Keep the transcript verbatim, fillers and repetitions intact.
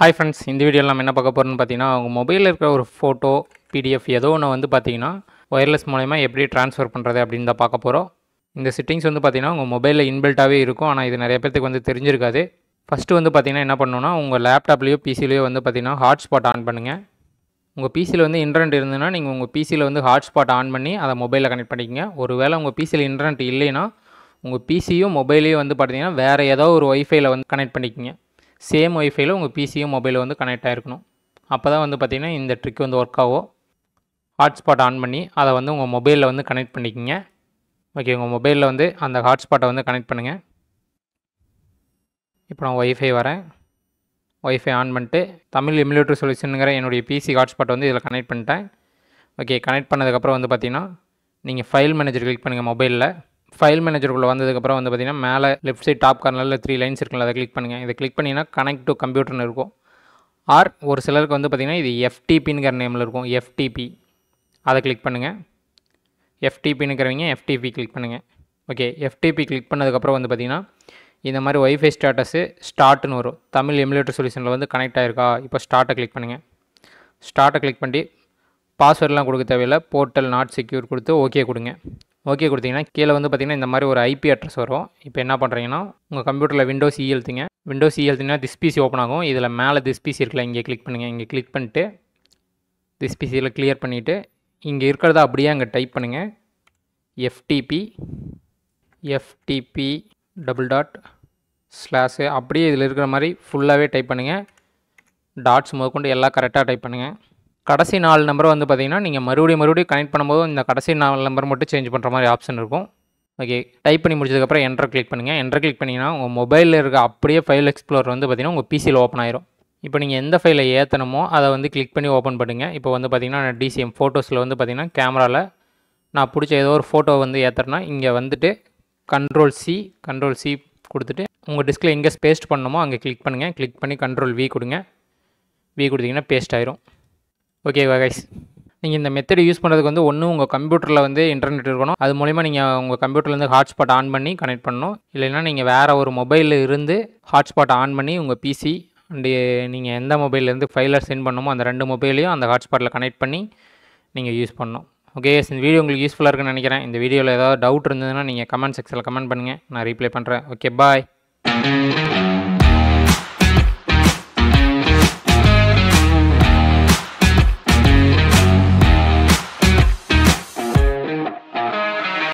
Hi friends, இந்த வீடியோவில் நம்ம என்ன பார்க்க போகிறோம்னு பார்த்தீங்கன்னா, உங்கள் மொபைலில் இருக்கிற ஒரு ஃபோட்டோ பிடிஎஃப் ஏதோ ஒன்று வந்து பார்த்தீங்கன்னா ஒயர்லெஸ் மூலமா எப்படி ட்ரான்ஸ்ஃபர் பண்ணுறது அப்படின்னு தான் பார்க்க போகிறோம். இந்த செட்டிங்ஸ் வந்து பார்த்தீங்கன்னா உங்கள் மொபைலில் இன்பில்ட்டாகவே இருக்கும். ஆனால் இது நிறைய பேருக்கு வந்து தெரிஞ்சிருக்காது. ஃபஸ்ட்டு வந்து பார்த்தீங்கன்னா என்ன பண்ணணும்னா, உங்கள் லேப்டாப்லேயோ பிசிலேயோ வந்து பார்த்தீங்கன்னா ஹாட்ஸ்பாட் ஆன் பண்ணுங்கள். உங்கள் பிசியில் வந்து இன்டர்நெட் இருந்ததுன்னா நீங்கள் உங்கள் பிசியில் வந்து ஹாட்ஸ்பாட் ஆன் பண்ணி அதை மொபைலில் கனெக்ட் பண்ணிக்கங்க. ஒரு வேளை உங்கள் பிசியில் இன்டர்நெட் இல்லைன்னா உங்கள் பிசியும் மொபைலையும் வந்து பார்த்தீங்கன்னா வேறு ஏதோ ஒரு ஒய்ஃபையில் வந்து கனெக்ட் பண்ணிக்கங்க. சேம் ஒய்ஃபையில் உங்கள் பிசியும் மொபைலும் வந்து கனெக்ட் ஆகிருக்கணும். அப்போ தான் வந்து பார்த்தீங்கன்னா இந்த ட்ரிக் வந்து ஒர்க் ஆகும். ஹாட்ஸ்பாட் ஆன் பண்ணி அதை வந்து உங்கள் மொபைலில் வந்து கனெக்ட் பண்ணிக்கங்க. ஓகே, உங்கள் மொபைலில் வந்து அந்த ஹாட்ஸ்பாட்டை வந்து கனெக்ட் பண்ணுங்கள். இப்போ நான் ஒய்ஃபை வரேன். ஒய்ஃபை ஆன் பண்ணிட்டு தமிழ் எமுலேட்டர் சொல்யூஷனுங்கிற என்னுடைய பிசி ஹாட்ஸ்பாட் வந்து இதில் கனெக்ட் பண்ணிட்டேன். ஓகே, கனெக்ட் பண்ணதுக்கப்புறம் வந்து பார்த்தீங்கன்னா நீங்கள் ஃபைல் மேனேஜர் கிளிக் பண்ணுங்கள். மொபைலில் ஃபைல் மேனேஜருக்குள்ளே வந்ததுக்கப்புறம் வந்து பார்த்தீங்கன்னா மேலே லெஃப்ட் சைட் டாப் கார்னரில் த்ரீ லைன்ஸ் இருக்குல்ல, அதை கிளிக் பண்ணுங்கள். இதை கிளிக் பண்ணிங்கன்னா கனெக்ட் டு கம்ப்யூட்டர்னு இருக்கும். ஆர் ஒரு சிலருக்கு வந்து பார்த்தீங்கன்னா இது எஃப்டிபிங்கிற நேமில் இருக்கும். எஃப்டிபி அதை கிளிக் பண்ணுங்கள். எஃப்டிபின்னுக்கிறவங்க எஃப்டிபி கிளிக் பண்ணுங்கள். ஓகே, எஃப்டிபி கிளிக் பண்ணதுக்கப்புறம் வந்து பார்த்தீங்கன்னா இந்த மாதிரி ஒய்ஃபை ஸ்டாட்டஸு ஸ்டார்ட்னு வரும். தமிழ் எமுலேட்டர் சொல்யூஷனில் வந்து கனெக்ட் ஆகிருக்கா? இப்போ ஸ்டார்ட்டை கிளிக் பண்ணுங்கள். ஸ்டார்ட்டை கிளிக் பண்ணி பாஸ்வேர்ட்லாம் கொடுக்க தேவையில்லை. போர்ட்டல் நாட் செக்யூர் கொடுத்து ஓகே கொடுங்க. ஓகே கொடுத்தீங்கன்னா கீழே வந்து பார்த்திங்கன்னா இந்த மாதிரி ஒரு ஐபி அட்ரஸ் வரும். இப்போ என்ன பண்ணுறீங்கன்னா உங்கள் கம்ப்யூட்டரில் விண்டோஸ் இ எழுத்துங்க. விண்டோஸ் இ எழுத்திங்கன்னா திஸ் பிசி ஓப்பன் ஆகும். இதில் மேலே திஸ் பிசி இருக்குல்ல, இங்கே கிளிக் பண்ணுங்கள். இங்கே கிளிக் பண்ணிட்டு திஸ் பிசியில் கிளியர் பண்ணிவிட்டு இங்கே இருக்கிறத அப்படியே அங்கே டைப் பண்ணுங்கள். FTP FTP double dot slash அப்படியே இதில் இருக்கிற மாதிரி ஃபுல்லாகவே டைப் பண்ணுங்கள். டாட்ஸ் முதற்கொண்டு எல்லாம் கரெக்டாக டைப் பண்ணுங்கள். கடைசி நாலு நம்பரை வந்து பார்த்திங்கன்னா நீங்கள் மறுபடியும் மறுபடியும் கனெக்ட் பண்ணும்போது இந்த கடைசி நாலு நம்பர் மட்டும் சேஞ்ச் பண்ணுற மாதிரி ஆப்ஷன் இருக்கும். ஓகே, டைப் பண்ணி முடிச்சதுக்கப்புறம் என்டர் கிளிக் பண்ணுங்கள். என்டர் கிளிக் பண்ணிங்கன்னா உங்கள் மொபைலில் இருக்க அப்படியே ஃபைல் எக்ஸ்ப்ளோர் வந்து பார்த்திங்கன்னா உங்கள் பிசியில் ஓப்பன் ஆயிரும். இப்போ நீங்கள் எந்த ஃபைலை ஏற்றணுமோ அதை வந்து கிளிக் பண்ணி ஓப்பன் பண்ணுங்கள். இப்போ வந்து பார்த்திங்கன்னா நான் டிசிஎம் ஃபோட்டோஸில் வந்து பார்த்திங்கன்னா கேமராவில் நான் பிடிச்ச ஏதோ ஒரு ஃபோட்டோ வந்து ஏற்றுறேன்னா இங்கே வந்துட்டு கண்ட்ரோல் சி கண்ட்ரோல் சி கொடுத்துட்டு உங்கள் டிஸ்கில் எங்கே பேஸ்ட் பண்ணணுமோ அங்கே கிளிக் பண்ணுங்கள். கிளிக் பண்ணி கண்ட்ரோல் வி கொடுங்க. வி கொடுத்தீங்கன்னா பேஸ்ட் ஆயிரும். ஓகே கைஸ், நீங்கள் இந்த மெத்தட் யூஸ் பண்ணுறதுக்கு வந்து ஒன்று உங்கள் கம்ப்யூட்டரில் வந்து இன்டர்நெட் இருக்கணும். அது மூலிமா நீங்கள் உங்கள் கம்ப்யூட்டர்லேருந்து ஹாட்ஸ்பாட் ஆன் பண்ணி கனெக்ட் பண்ணணும். இல்லைன்னா நீங்கள் வேறு ஒரு மொபைலில் இருந்து ஹாட்ஸ்பாட் ஆன் பண்ணி உங்கள் பிசி அண்டு நீங்கள் எந்த மொபைல்லேருந்து ஃபைலை சென்ட் பண்ணணுமோ அந்த ரெண்டு மொபைலையும் அந்த ஹாட்ஸ்பாட்டில் கனெக்ட் பண்ணி நீங்கள் யூஸ் பண்ணணும். ஓகே, இந்த வீடியோ உங்களுக்கு யூஸ்ஃபுல்லாக இருக்குன்னு நினைக்கிறேன். இந்த வீடியோவில் ஏதாவது டவுட் இருந்ததுன்னா நீங்கள் கமெண்ட் செக்ஷனில் கமெண்ட் பண்ணுங்கள், நான் ரீப்ளை பண்ணுறேன். ஓகே, பாய்.